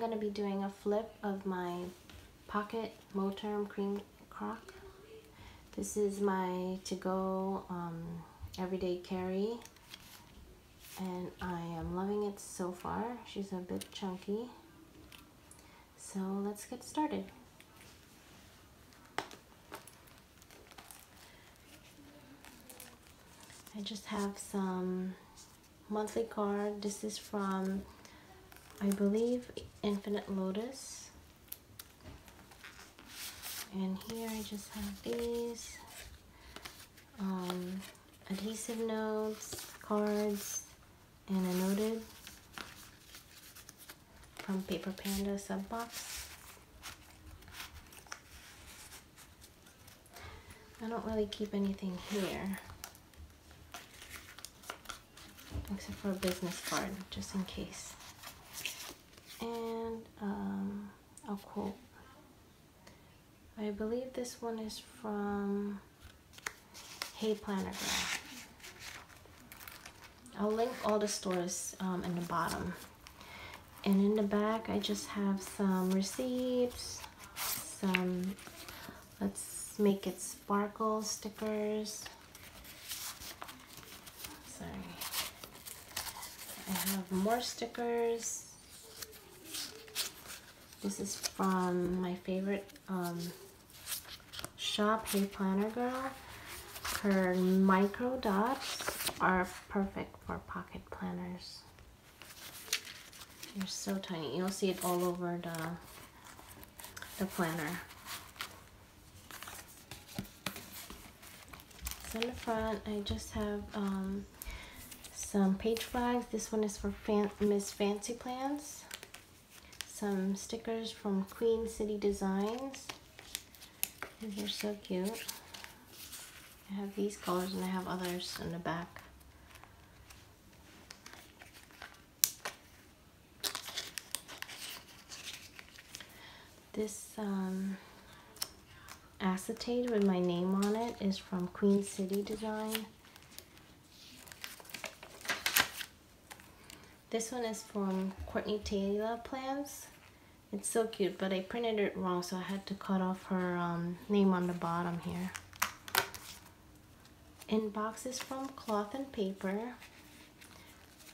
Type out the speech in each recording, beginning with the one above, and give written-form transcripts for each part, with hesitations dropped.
going to be doing a flip of my Pocket Moterm Cream Crock. This is my to-go everyday carry, and I am loving it so far. She's a bit chunky. So let's get started. I just have some monthly card. This is from, I believe, Infinite Lotus. And here I just have these adhesive notes, cards, and a noted from Paper Panduh sub box. I don't really keep anything here except for a business card, just in case, and a quote. I believe this one is from Hey Planner Girl. I'll link all the stores in the bottom. And in the back, I just have some receipts, some Let's Make It Sparkle stickers. Sorry. I have more stickers. This is from my favorite shop, Hey Planner Girl. Her micro dots are perfect for pocket planners. They're so tiny. You'll see it all over the planner. So in the front, I just have some page flags. This one is for Miss Fancy Plans. Some stickers from Queen City Designs. These are so cute. I have these colors and I have others in the back. This acetate with my name on it is from Queen City Design. This one is from CortneyTaylaPlans. It's so cute, but I printed it wrong, so I had to cut off her name on the bottom here. Inbox is from Cloth and Paper,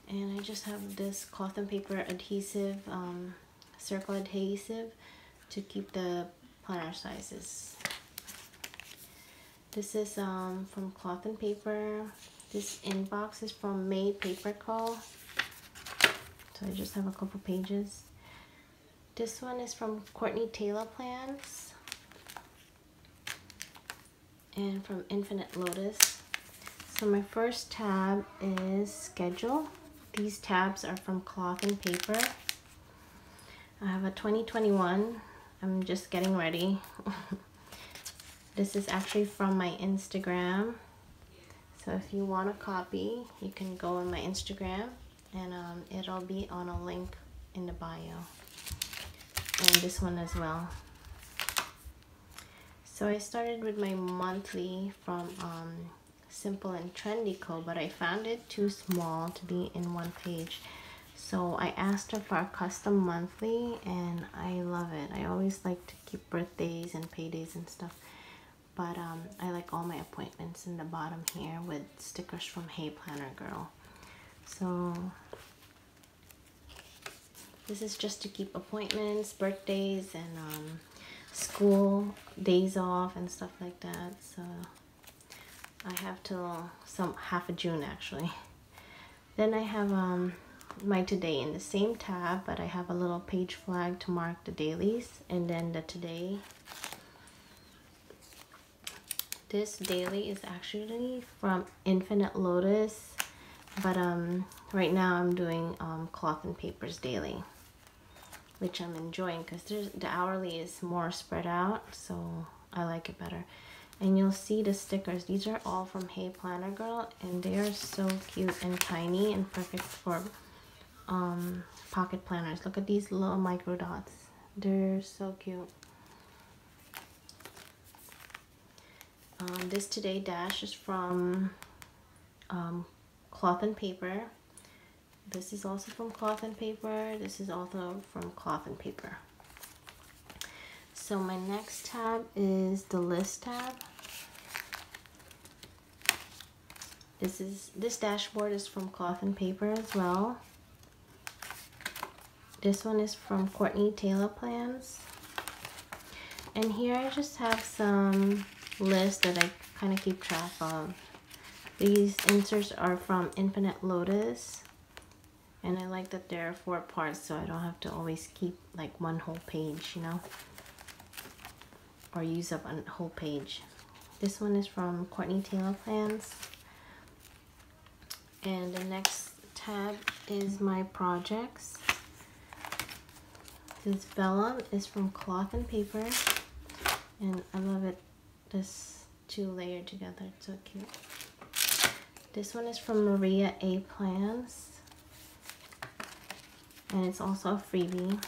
and I just have this Cloth and Paper adhesive, circle adhesive, to keep the planner sizes. This is from Cloth and Paper. This inbox is from MayPaperCo. So I just have a couple pages. This one is from CortneyTaylaPlans and from Infinite Lotus. So my first tab is Schedule. These tabs are from Cloth and Paper. I have a 2021. I'm just getting ready. This is actually from my Instagram. So if you want a copy, you can go on my Instagram, and it'll be on a link in the bio, and this one as well. So I started with my monthly from Simple and Trendy Co, but I found it too small to be in one page. So I asked her for a custom monthly, and I love it. I always like to keep birthdays and paydays and stuff, but I like all my appointments in the bottom here with stickers from Hey Planner Girl. So this is just to keep appointments, birthdays, and school days off and stuff like that. So I have till half of June actually. Then I have my today in the same tab, but I have a little page flag to mark the dailies, and then the today. This daily is actually from Infinite Lotus, but right now I'm doing Cloth and Paper's daily, which I'm enjoying because the hourly is more spread out, so I like it better. And you'll see the stickers. These are all from Hey Planner Girl, and they are so cute and tiny and perfect for pocket planners. Look at these little micro dots. They're so cute. This Today Dash is from Cloth and Paper, This is also from Cloth and Paper. This is also from Cloth and Paper. So my next tab is the list tab. This dashboard is from Cloth and Paper as well. This one is from CortneyTaylaPlans. And here I just have some lists that I kind of keep track of. These inserts are from Infinite Lotus. And I like that there are 4 parts, so I don't have to always keep like one whole page, you know, or use up a whole page. This one is from CortneyTaylaPlans. And the next tab is my projects. This vellum is from Cloth and Paper. And I love it, this 2 layered together, it's so cute. This one is from Maria A Plans. And it's also a freebie.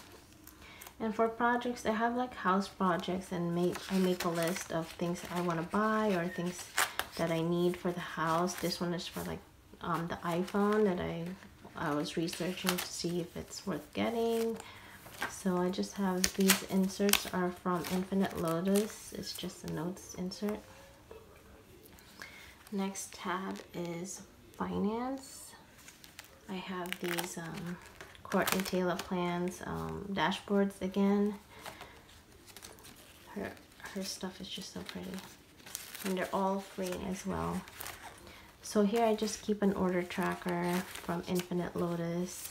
And for projects, I have like house projects, and I make a list of things I want to buy or things that I need for the house. This one is for like the iPhone that I was researching to see if it's worth getting. So I just have these inserts are from Infinite Lotus. It's just a notes insert. Next tab is finance. I have these CortneyTaylaPlans dashboards again. Her stuff is just so pretty, and they're all free as well. So here I just keep an order tracker from Infinite Lotus,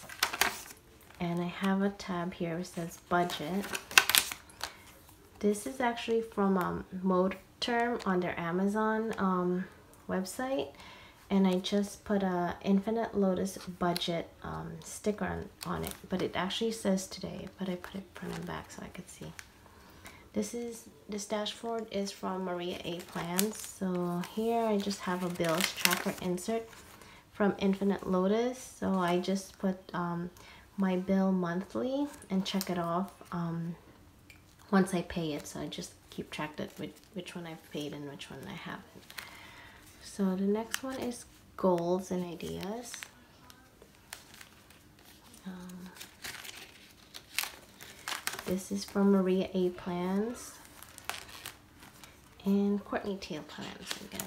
and I have a tab here which says budget. This is actually from Moterm on their Amazon website. And I just put a Infinite Lotus budget sticker on it, but it actually says today, but I put it printed back so I could see. This dashboard is from Maria A Plans. So here I just have a bills tracker insert from Infinite Lotus. So I just put my bill monthly and check it off once I pay it. So I just keep track of which one I've paid and which one I haven't. So the next one is goals and ideas. This is from Maria A Plans and CortneyTaylaPlans again.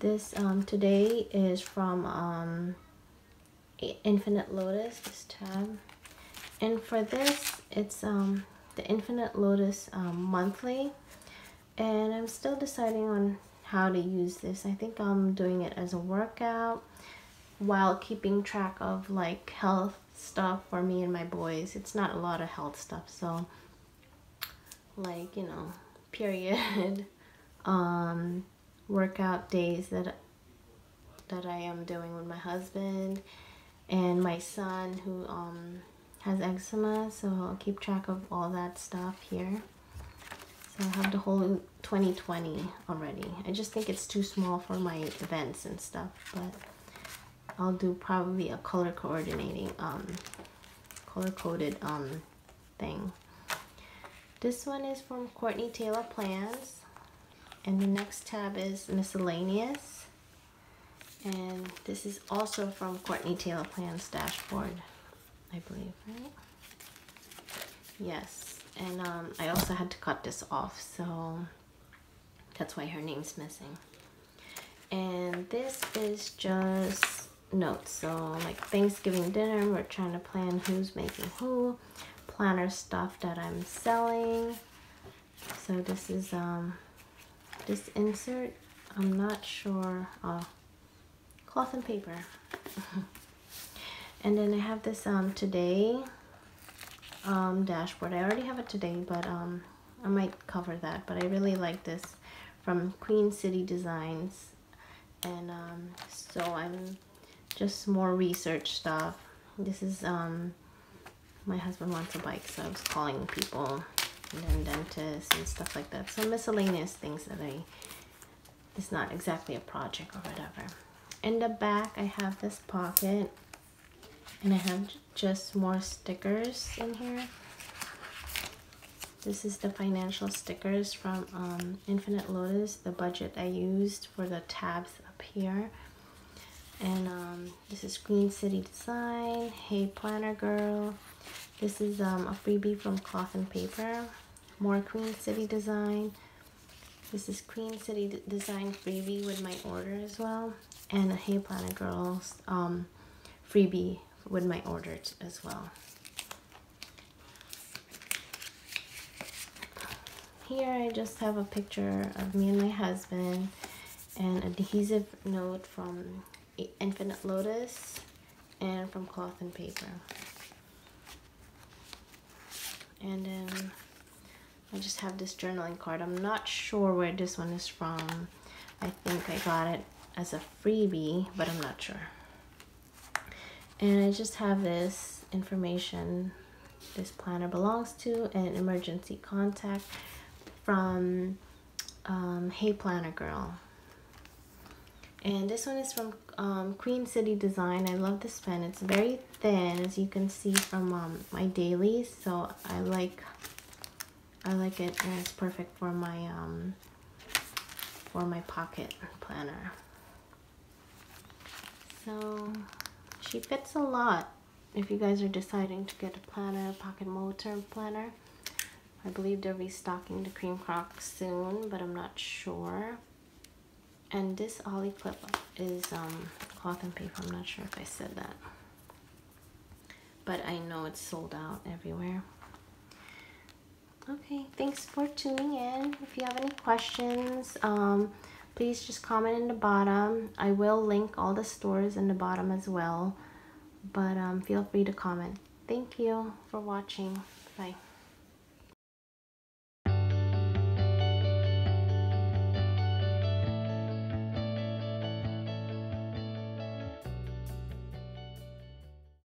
This today is from Infinite Lotus. This tab, and for this, it's the Infinite Lotus monthly. And I'm still deciding on how to use this. I think I'm doing it as a workout while keeping track of like health stuff for me and my boys. It's not a lot of health stuff, so like, you know, period, workout days that I am doing with my husband and my son who has eczema. So I'll keep track of all that stuff here. So I have the whole 2020 already. I just think it's too small for my events and stuff, but I'll do probably a color-coded thing. This one is from CortneyTaylaPlans, and the next tab is miscellaneous, and this is also from CortneyTaylaPlans dashboard, I believe, right? Yes. And I also had to cut this off, so that's why her name's missing. And this is just notes. So like Thanksgiving dinner, we're trying to plan who's making who, planner stuff that I'm selling. So this is this insert, I'm not sure. Oh, Cloth and Paper. And then I have this today dashboard. I already have it today, but I might cover that. But I really like this from Queen City Designs, and so I'm just more research stuff. This is my husband wants a bike, so I was calling people and then dentists and stuff like that. So miscellaneous things that it's not exactly a project or whatever. In the back, I have this pocket. And I have just more stickers in here. This is the financial stickers from Infinite Lotus, the budget I used for the tabs up here. And this is Queen City Design, Hey Planner Girl. This is a freebie from Cloth and Paper. More Queen City Design. This is Queen City Design freebie with my order as well. And a Hey Planner Girls freebie with my order as well. Here I just have a picture of me and my husband and adhesive note from Infinite Lotus and from Cloth and Paper. And then I just have this journaling card. I'm not sure where this one is from. I think I got it as a freebie, but I'm not sure. And I just have this information. This planner belongs to an emergency contact from Hey Planner Girl. And this one is from Queen City Design. I love this pen. It's very thin, as you can see from my dailies. So I like it, and it's perfect for my pocket planner. So she fits a lot. If you guys are deciding to get a planner, pocket Moterm planner, I believe they're restocking the cream croc soon, but I'm not sure. And this ollie clip is Cloth and Paper. I'm not sure if I said that, but I know it's sold out everywhere. Okay, thanks for tuning in. If you have any questions, please just comment in the bottom. I will link all the stores in the bottom as well. But feel free to comment. Thank you for watching. Bye.